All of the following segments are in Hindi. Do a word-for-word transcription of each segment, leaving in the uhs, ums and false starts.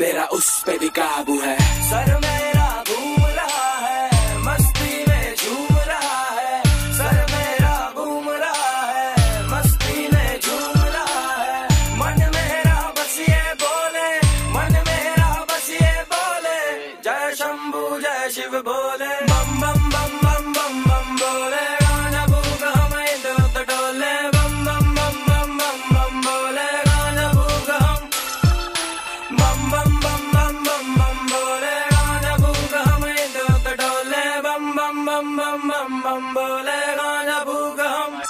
मेरा उस पे भी काबू है। सर मेरा घूम रहा है, मस्ती में झूम रहा है। सर मेरा घूम रहा है, मस्ती में झूम रहा है। मन मेरा बस ये बोले, मन मेरा बस ये बोले, जय शंभू जय शिव बोले। बम बम बम बम बम बम बोले, गाना भूखा हम इधर उधर डोले। बम बम बम बम बम बम बोले, गाना भूखा हम। बम बम बम बम बम बम बोले, गाना भूखा हम इधर उधर डोले। बम बम बम बम बम बम बोले, गाना भूखा हम।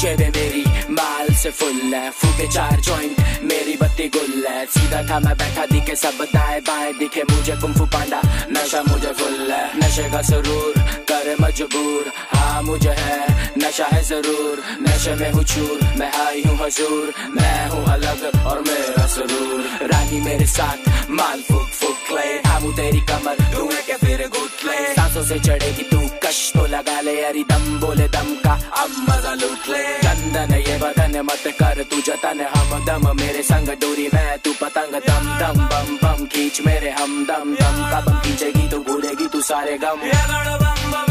जेबे मेरी माल से फुल है, फूटे चार जॉइंट, मेरी बत्ती गुल है। सीधा था मैं बैठा, दिखे सब दाएं बाएं, दिखे मुझे कुंफू पांडा, नशा मुझे फुल है। नशे का सुरूर करे मजबूर, हाँ मुझे है नशा है जरूर। नशे में हूँ चूर, मैं हाई हूँ हजूर, मैं हूँ अलग और मेरा सुरूर। रानी मेरे साथ माल फूक फूक ले, थामू तेरी कमर धुएं के फिर घुट ले। सांसों से चढ़ेगी तू कश तो लगा ले, अरे दम बोले दम का अब मजा लूट ले। चंदन ये बदन मत कर तू जतन, हम दम मेरे संग डोरी मैं तू पतंग। दम दम बम बम खींच मेरे हम दम, दम का बम खींचेगी तो भूलेगी तू सारे गम।